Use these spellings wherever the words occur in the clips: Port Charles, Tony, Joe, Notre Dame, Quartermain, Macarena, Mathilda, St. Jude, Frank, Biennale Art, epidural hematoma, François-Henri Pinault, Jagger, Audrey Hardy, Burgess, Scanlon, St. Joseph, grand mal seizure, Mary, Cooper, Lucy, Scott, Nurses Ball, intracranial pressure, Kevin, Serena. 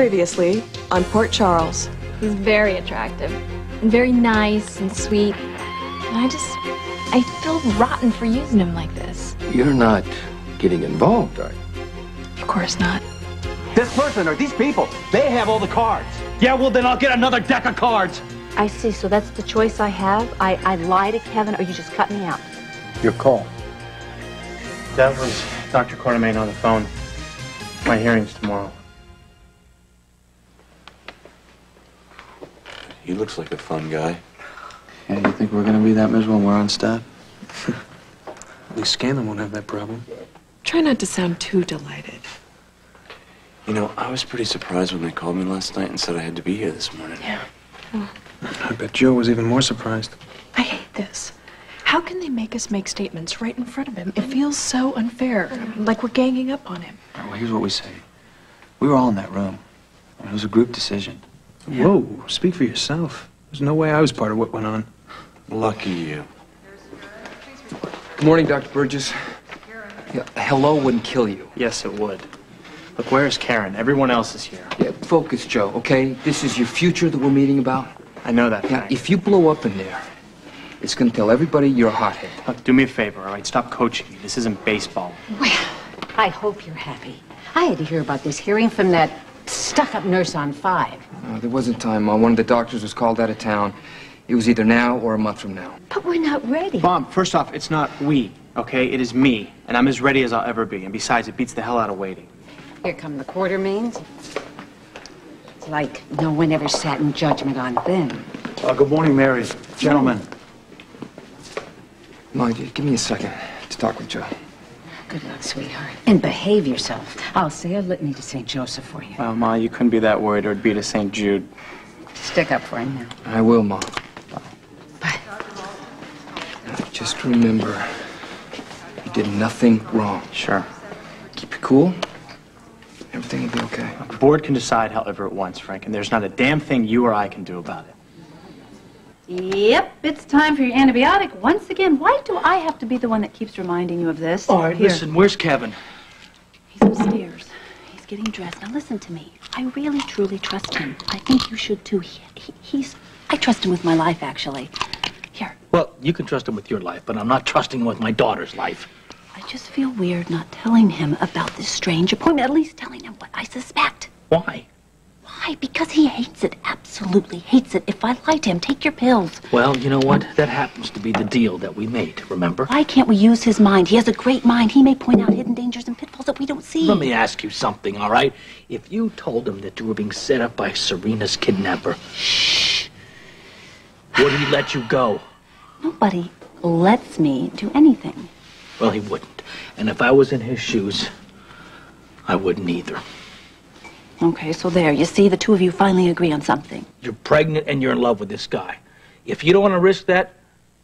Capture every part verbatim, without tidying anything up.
Previously on Port Charles. He's very attractive and very nice and sweet. And I just, I feel rotten for using him like this. You're not getting involved, are you? Of course not. This person or these people, they have all the cards. Yeah, well, then I'll get another deck of cards. I see, so that's the choice I have? I, I lie to Kevin or you just cut me out? Your call. That was Doctor Quartermain on the phone. My hearing's tomorrow. He looks like a fun guy. Yeah, you think we're gonna be that miserable when we're on staff? At least Scanlon won't have that problem. Try not to sound too delighted. You know, I was pretty surprised when they called me last night and said I had to be here this morning. Yeah. Well, I bet Joe was even more surprised. I hate this. How can they make us make statements right in front of him? It feels so unfair, like we're ganging up on him. All right, well, here's what we say. We were all in that room. I mean, it was a group decision. Yeah. Whoa, speak for yourself. There's no way I was part of what went on. Lucky you. Good morning, Doctor Burgess. Yeah, hello wouldn't kill you. Yes, it would. Look, where's Karen? Everyone else is here. Yeah, focus, Joe, okay? This is your future that we're meeting about. I know that. Yeah, if you blow up in there, it's gonna tell everybody you're a hothead. Look, do me a favor, all right? Stop coaching me. This isn't baseball. Well, I hope you're happy. I had to hear about this hearing from that stuck-up nurse on five. Uh, there wasn't time, Mom. One of the doctors was called out of town. It was either now or a month from now. But we're not ready. Mom, first off, it's not we, okay? It is me, and I'm as ready as I'll ever be. And besides, it beats the hell out of waiting. Here come the Quartermains. It's like no one ever sat in judgment on them. Uh, good morning, Mary. Gentlemen. Mind you, give me a second to talk with Joe. Good luck, sweetheart. And behave yourself. I'll say a litany to Saint Joseph for you. Well, Ma, you couldn't be that worried, or it'd be to Saint Jude. Stick up for him now. I will, Ma. Bye. Bye. Just remember, you did nothing wrong. Sure. Keep it cool. Everything will be okay. The board can decide however it wants, Frank, and there's not a damn thing you or I can do about it. Yep, it's time for your antibiotic once again. Why do I have to be the one that keeps reminding you of this? All right, here. Listen, where's Kevin? He's upstairs. He's getting dressed. Now listen to me. I really, truly trust him. I think you should, too. He, he, he's... I trust him with my life, actually. Here. Well, you can trust him with your life, but I'm not trusting him with my daughter's life. I just feel weird not telling him about this strange appointment, at least telling him what I suspect. Why? Why? Because he hates it. Absolutely hates it. If I lie to him, take your pills. Well, you know what? That happens to be the deal that we made, remember? Why can't we use his mind? He has a great mind. He may point out hidden dangers and pitfalls that we don't see. Let me ask you something, all right? If you told him that you were being set up by Serena's kidnapper, shh, would he let you go? Nobody lets me do anything. Well, he wouldn't. And if I was in his shoes, I wouldn't either. Okay, so there. You see, the two of you finally agree on something. You're pregnant and you're in love with this guy. If you don't want to risk that,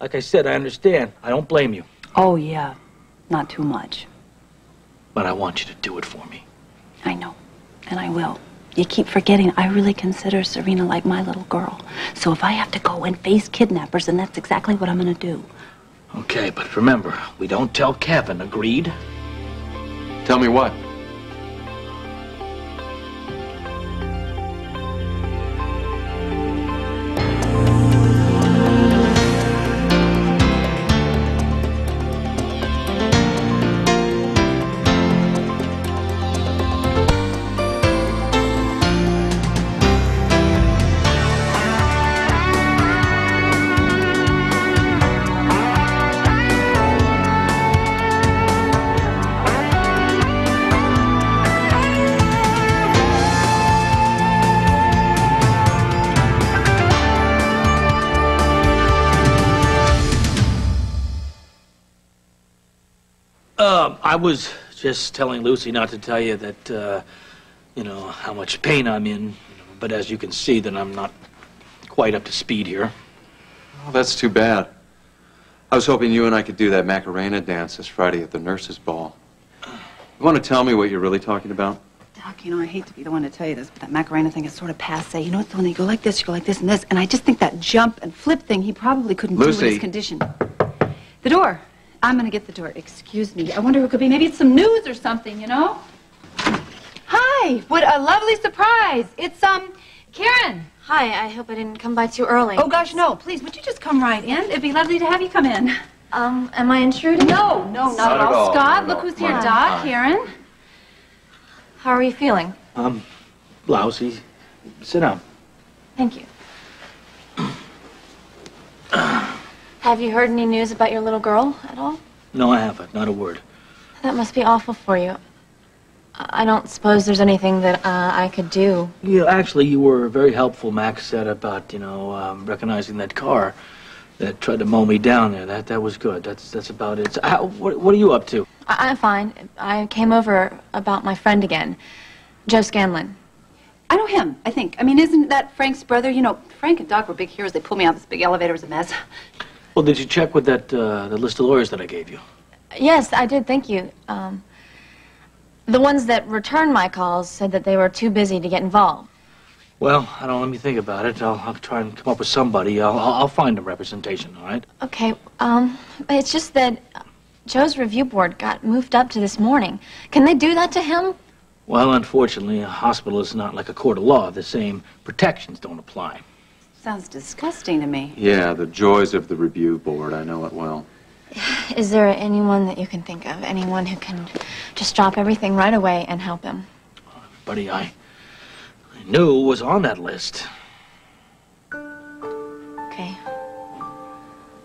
like I said, I understand. I don't blame you. Oh, yeah. Not too much. But I want you to do it for me. I know. And I will. You keep forgetting I really consider Serena like my little girl. So if I have to go and face kidnappers, then that's exactly what I'm going to do. Okay, but remember, we don't tell Kevin, agreed? Tell me what? I was just telling Lucy not to tell you that, uh, you know, how much pain I'm in. But as you can see, that I'm not quite up to speed here. Oh, that's too bad. I was hoping you and I could do that Macarena dance this Friday at the Nurses Ball. You want to tell me what you're really talking about? Doc, you know, I hate to be the one to tell you this, but that Macarena thing is sort of passe. You know, it's the one you go like this, you go like this and this. And I just think that jump and flip thing, he probably couldn't Lucy. do in his condition. The door. I'm gonna get the door. Excuse me. I wonder who could be. Maybe it's some news or something, you know? Hi! Hi, what a lovely surprise. It's, um, Karen. Hi, I hope I didn't come by too early. Oh, gosh, no, please, would you just come right in? It'd be lovely to have you come in. Um, am I intruding? No, no, not, not at all. all. Scott, no, look who's here. Doc, Hi. Karen. How are you feeling? Um, lousy. Sit down. Thank you. Have you heard any news about your little girl at all? No, I haven't. Not a word. That must be awful for you. I don't suppose there's anything that uh, I could do. Yeah, actually, you were very helpful, Max said, about, you know, um, recognizing that car that tried to mow me down there. That that was good. That's that's about it. So, how, what, what are you up to? I, I'm fine. I came over about my friend again, Joe Scanlon. I know him, I think. I mean, isn't that Frank's brother? You know, Frank and Doc were big heroes. They pulled me out of this big elevator. It was a mess. Well, did you check with that uh, the list of lawyers that I gave you? Yes, I did. Thank you. Um... The ones that returned my calls said that they were too busy to get involved. Well, I don't let me think about it. I'll, I'll try and come up with somebody. I'll, I'll find a representation, all right? Okay, um, it's just that Joe's review board got moved up to this morning. Can they do that to him? Well, unfortunately, a hospital is not like a court of law. The same protections don't apply. Sounds disgusting to me. Yeah, the joys of the review board. I know it well. Is there anyone that you can think of? Anyone who can just drop everything right away and help him? Everybody I, I knew was on that list. Okay.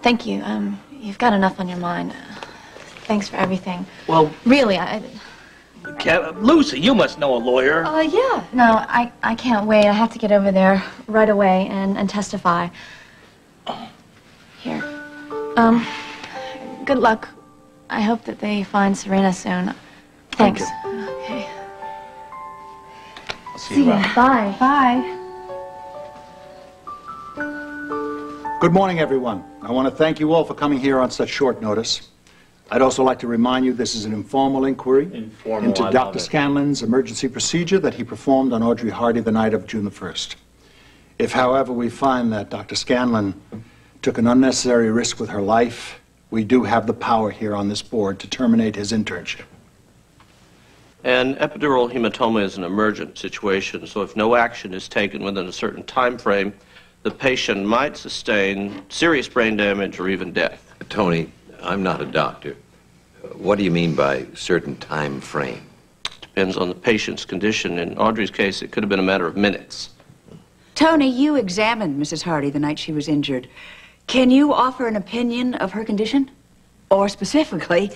Thank you. Um, you've got enough on your mind. Uh, thanks for everything. Well... Really, I... Kevin, Lucy, you must know a lawyer. Uh, yeah. No, I, I can't wait. I have to get over there right away and, and testify. Here. Um... Good luck. I hope that they find Serena soon. Thanks. Thank you. Okay. I'll see, see you. Around. Bye. Bye. Good morning, everyone. I want to thank you all for coming here on such short notice. I'd also like to remind you this is an informal inquiry informal, into I Doctor Scanlon's emergency procedure that he performed on Audrey Hardy the night of June the first. If, however, we find that Doctor Scanlon took an unnecessary risk with her life, we do have the power here on this board to terminate his internship. An epidural hematoma is an emergent situation, so if no action is taken within a certain time frame, the patient might sustain serious brain damage or even death. Tony, I'm not a doctor. What do you mean by certain time frame? Depends on the patient's condition. In Audrey's case, it could have been a matter of minutes. Tony, you examined Missus Hardy the night she was injured. Can you offer an opinion of her condition? Or specifically,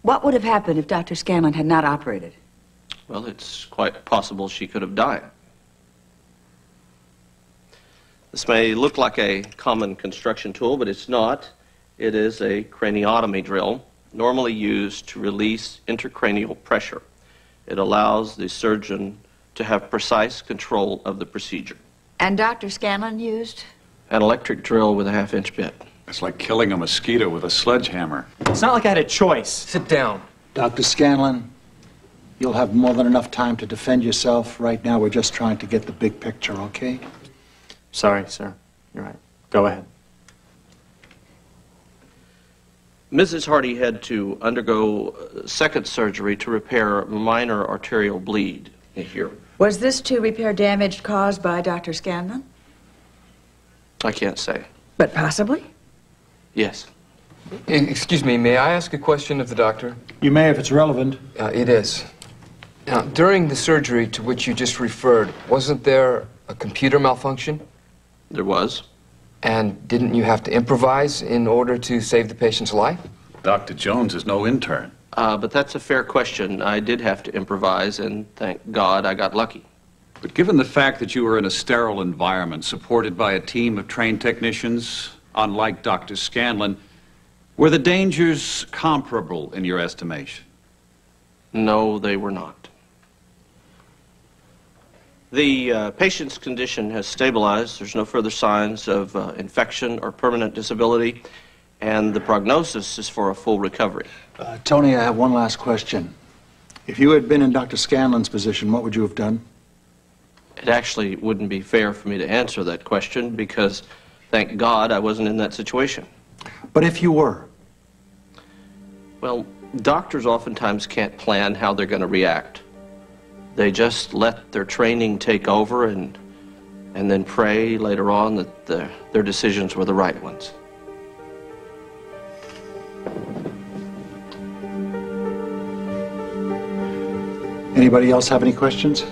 what would have happened if Doctor Scanlon had not operated? Well, it's quite possible she could have died. This may look like a common construction tool, but it's not. It is a craniotomy drill, normally used to release intracranial pressure. It allows the surgeon to have precise control of the procedure. And Doctor Scanlon used? An electric drill with a half-inch bit. It's like killing a mosquito with a sledgehammer. It's not like I had a choice. Sit down. Doctor Scanlon, you'll have more than enough time to defend yourself. Right now, we're just trying to get the big picture, okay? Sorry, sir. You're right. Go ahead. Missus Hardy had to undergo second surgery to repair minor arterial bleed here. Was this to repair damage caused by Doctor Scanlon? I can't say. But possibly? Yes. Excuse me, may I ask a question of the doctor? You may if it's relevant. Uh, it is. Now, during the surgery to which you just referred, wasn't there a computer malfunction? There was. And didn't you have to improvise in order to save the patient's life? Doctor Jones is no intern. Uh, but that's a fair question. I did have to improvise, and thank God I got lucky. But given the fact that you were in a sterile environment supported by a team of trained technicians, unlike Doctor Scanlon, were the dangers comparable in your estimation? No, they were not. The uh, patient's condition has stabilized. There's no further signs of uh, infection or permanent disability, and the prognosis is for a full recovery. Uh, Tony, I have one last question. If you had been in Doctor Scanlon's position, what would you have done? It actually wouldn't be fair for me to answer that question because, thank God, I wasn't in that situation. But if you were? Well, doctors oftentimes can't plan how they're going to react. They just let their training take over and, and then pray later on that the, their decisions were the right ones. Anybody else have any questions?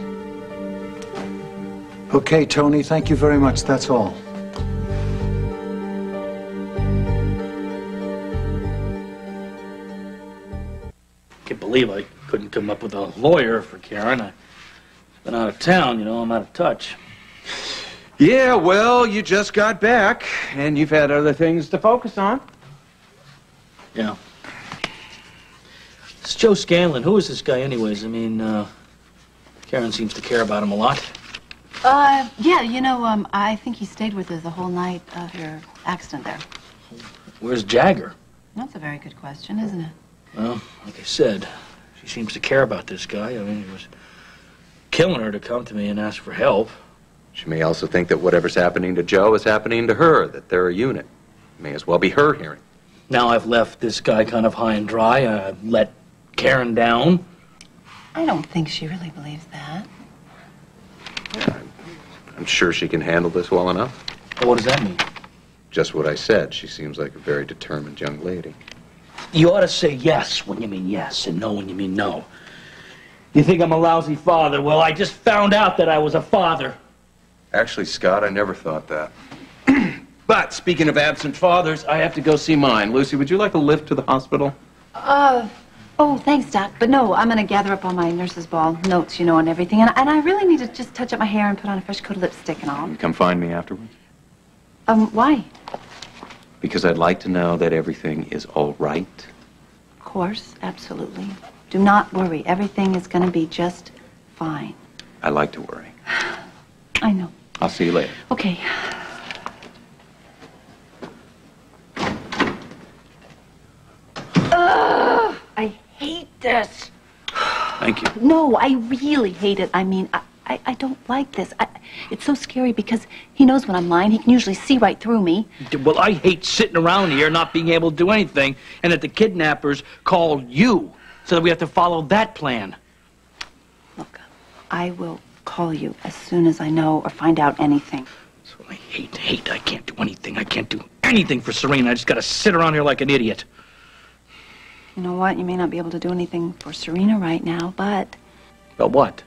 Okay, Tony, thank you very much. That's all. I can't believe I couldn't come up with a lawyer for Karen. I've been out of town, you know, I'm out of touch. Yeah, well, you just got back, and you've had other things to focus on. Yeah. It's Joe Scanlon. Who is this guy anyways? I mean, uh, Karen seems to care about him a lot. Uh, yeah, you know, um, I think he stayed with her the whole night of your accident there. Where's Jagger? That's a very good question, isn't it? Well, like I said, she seems to care about this guy. I mean, it was killing her to come to me and ask for help. She may also think that whatever's happening to Joe is happening to her, that they're a unit. It may as well be her hearing. Now I've left this guy kind of high and dry. I've let Karen down. I don't think she really believes that. Yeah, I'm sure she can handle this well enough. Well, what does that mean? Just what I said. She seems like a very determined young lady. You ought to say yes when you mean yes, and no when you mean no. You think I'm a lousy father? Well, I just found out that I was a father. Actually, Scott, I never thought that. But speaking of absent fathers, I have to go see mine. Lucy, would you like a lift to the hospital? Uh, oh, thanks, Doc. But no, I'm going to gather up all my Nurses Ball notes, you know, and everything. And, and I really need to just touch up my hair and put on a fresh coat of lipstick and all. Can you come find me afterwards? Um, why? Because I'd like to know that everything is all right. Of course, absolutely. Do not worry. Everything is going to be just fine. I like to worry. I know. I'll see you later. Okay. Ugh, I hate this. Thank you. No, I really hate it. I mean, I, I, I don't like this. I, it's so scary because he knows when I'm lying. He can usually see right through me. Well, I hate sitting around here not being able to do anything and that the kidnappers called you so that we have to follow that plan. Look, I will call you as soon as I know or find out anything. That's what I hate, hate. I can't do anything. I can't do anything for Serena. I just got to sit around here like an idiot. You know what? You may not be able to do anything for Serena right now, but... But what?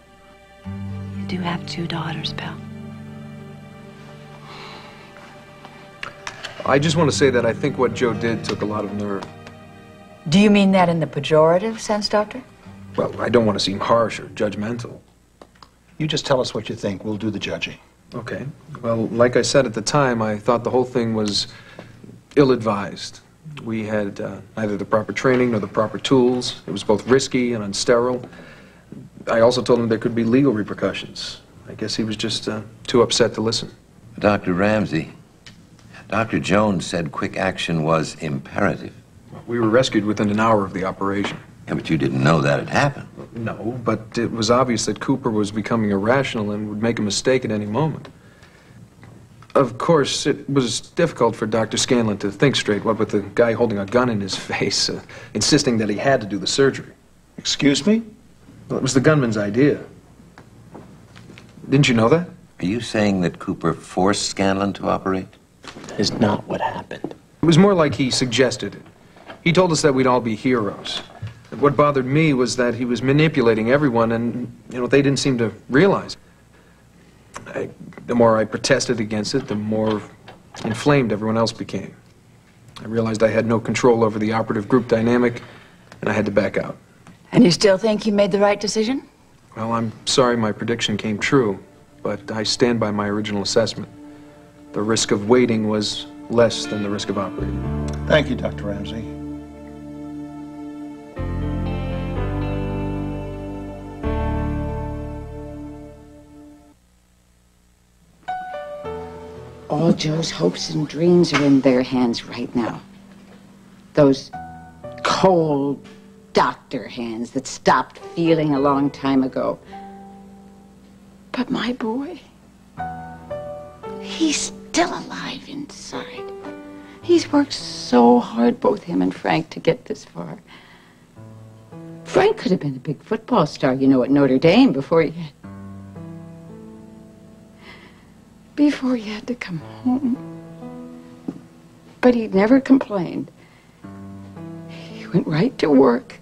You do have two daughters, pal. I just want to say that I think what Joe did took a lot of nerve. Do you mean that in the pejorative sense, Doctor? Well, I don't want to seem harsh or judgmental. You just tell us what you think. We'll do the judging. Okay. Well, like I said at the time, I thought the whole thing was ill-advised. We had uh, neither the proper training nor the proper tools. It was both risky and unsterile. I also told him there could be legal repercussions. I guess he was just uh, too upset to listen. Doctor Ramsey, Doctor Jones said quick action was imperative. We were rescued within an hour of the operation. Yeah, but you didn't know that had happened. No, but it was obvious that Cooper was becoming irrational and would make a mistake at any moment. Of course, it was difficult for Doctor Scanlon to think straight, what with the guy holding a gun in his face, uh, insisting that he had to do the surgery. Excuse me? Well, it was the gunman's idea. Didn't you know that? Are you saying that Cooper forced Scanlon to operate? That is not what happened. It was more like he suggested it. He told us that we'd all be heroes. What bothered me was that he was manipulating everyone, and, you know, they didn't seem to realize. I, the more I protested against it, the more inflamed everyone else became. I realized I had no control over the operative group dynamic, and I had to back out. And you still think you made the right decision? Well, I'm sorry my prediction came true, but I stand by my original assessment. The risk of waiting was less than the risk of operating. Thank you, Doctor Ramsey. All Joe's hopes and dreams are in their hands right now. Those cold doctor hands that stopped feeling a long time ago. But my boy, he's still alive inside. He's worked so hard, both him and Frank, to get this far. Frank could have been a big football star, you know, at Notre Dame before he had... before he had to come home. But he never complained. He went right to work.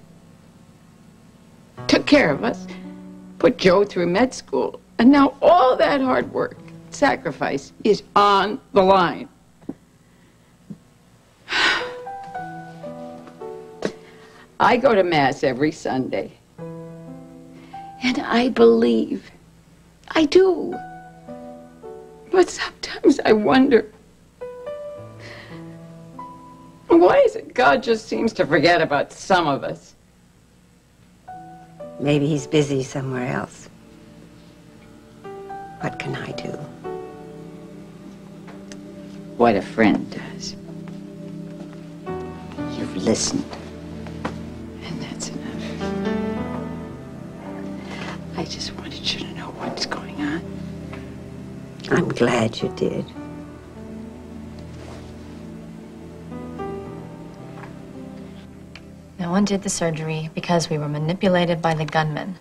Took care of us. Put Joe through med school. And now all that hard work, sacrifice, is on the line. I go to Mass every Sunday, and I believe. I do. But sometimes I wonder, why is it God just seems to forget about some of us? Maybe he's busy somewhere else. What can I do? What a friend does. You've listened. I just wanted you to know what's going on. I'm glad you did. No one did the surgery because we were manipulated by the gunman.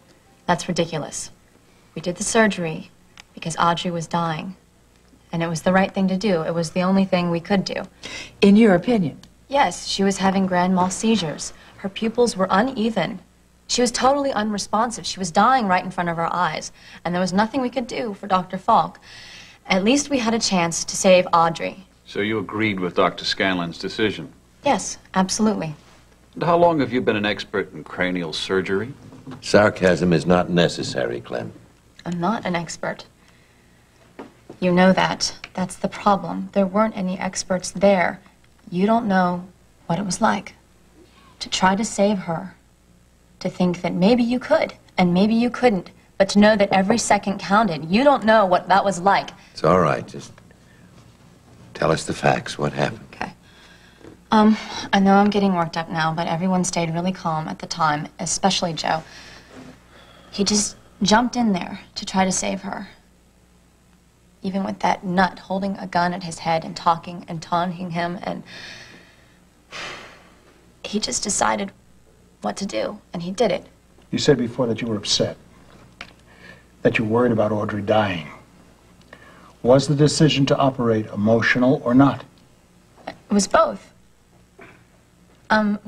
That's ridiculous. We did the surgery because Audrey was dying. And it was the right thing to do. It was the only thing we could do. In your opinion? Yes, she was having grand mal seizures. Her pupils were uneven. She was totally unresponsive. She was dying right in front of our eyes. And there was nothing we could do for Doctor Falk. At least we had a chance to save Audrey. So you agreed with Doctor Scanlon's decision? Yes, absolutely. And how long have you been an expert in cranial surgery? Sarcasm is not necessary, Clem. I'm not an expert. You know that. That's the problem. There weren't any experts there. You don't know what it was like to try to save her. To think that maybe you could, and maybe you couldn't, but to know that every second counted. You don't know what that was like. It's all right. Just tell us the facts. What happened? Okay. Um, I know I'm getting worked up now, but everyone stayed really calm at the time, especially Joe. He just jumped in there to try to save her. Even with that nut holding a gun at his head and talking and taunting him, and he just decided what to do, and he did it. You said before that you were upset, that you worried about Audrey dying. Was the decision to operate emotional or not? It was both. Um,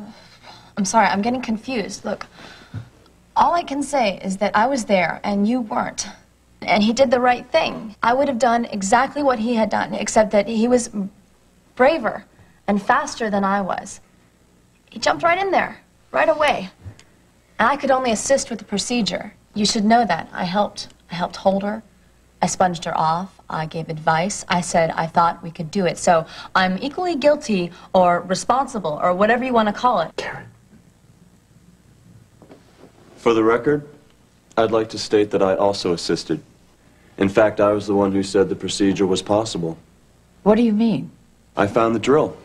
I'm sorry, I'm getting confused. Look, all I can say is that I was there, and you weren't. And he did the right thing. I would have done exactly what he had done, except that he was braver and faster than I was. He jumped right in there. Right away. And I could only assist with the procedure. You should know that. I helped. I helped hold her. I sponged her off. I gave advice. I said I thought we could do it. So I'm equally guilty or responsible or whatever you want to call it. Karen. For the record, I'd like to state that I also assisted. In fact, I was the one who said the procedure was possible. What do you mean? I found the drill.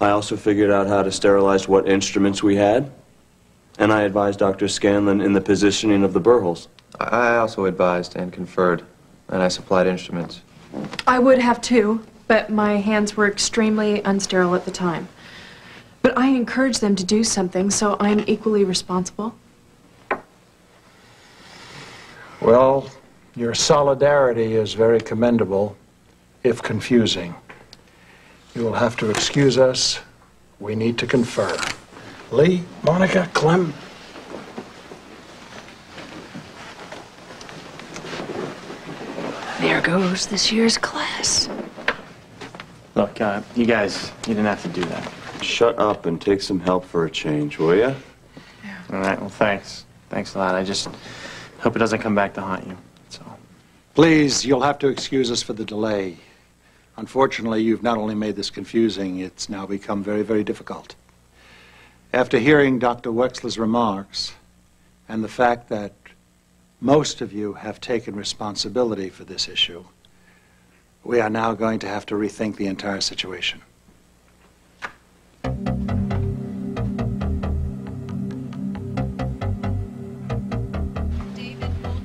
I also figured out how to sterilize what instruments we had, and I advised Doctor Scanlon in the positioning of the burr holes. I also advised and conferred, and I supplied instruments. I would have too, but my hands were extremely unsterile at the time. But I encouraged them to do something, so I'm equally responsible. Well, your solidarity is very commendable, if confusing. You will have to excuse us. We need to confer. Lee, Monica, Clem. There goes this year's class. Look, uh, you guys, you didn't have to do that. Shut up and take some help for a change, will you? Yeah. All right, well, thanks. Thanks a lot. I just hope it doesn't come back to haunt you. That's all. Please, you'll have to excuse us for the delay. Unfortunately, you've not only made this confusing, it's now become very, very difficult. After hearing Doctor Wexler's remarks and the fact that most of you have taken responsibility for this issue, we are now going to have to rethink the entire situation.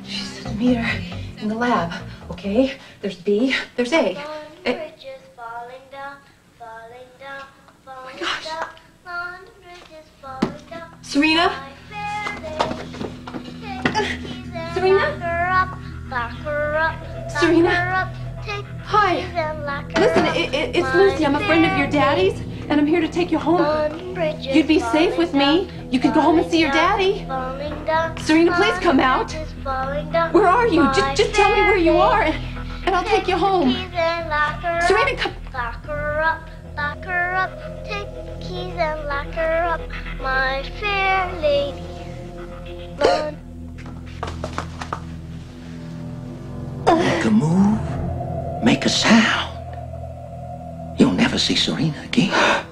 She's in the meter in the lab, okay? There's B, there's A. Bridges falling down, falling down, falling down. Serena? Serena? Lock her up, lock her up, lock Serena? Her up. Take Hi. Her Listen, up. It, it, it's Lucy. I'm a friend of your daddy's, and I'm here to take you home. Bridges, You'd be safe with down, me. You could go home and see your daddy. Down, Serena, please come out. Down, where are you? Just, just tell me where you are, and, and I'll take you home. Serena, come. Lock her up, lock her up, take the keys and lock her up, my fair lady. Make a move, make a sound. You'll never see Serena again.